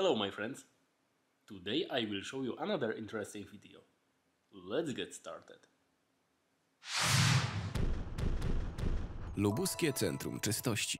Hello my friends! Today I will show you another interesting video. Let's get started! Lubuskie Centrum Czystości.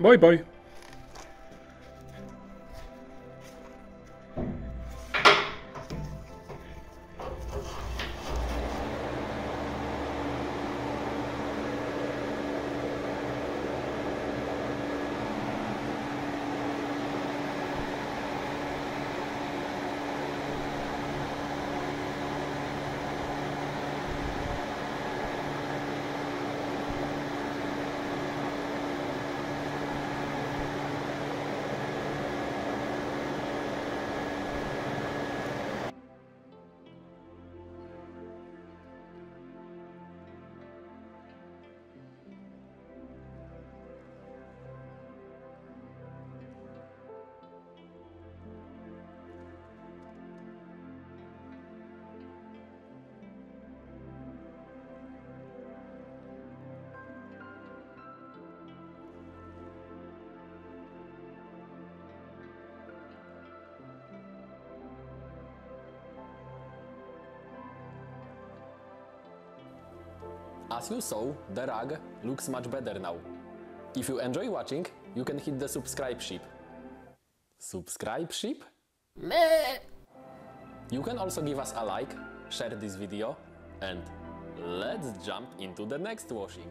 Boj, boj. As you saw, the rug looks much better now. If you enjoy watching, you can hit the subscribe ship. Subscribe ship? You can also give us a like, share this video, and let's jump into the next washing.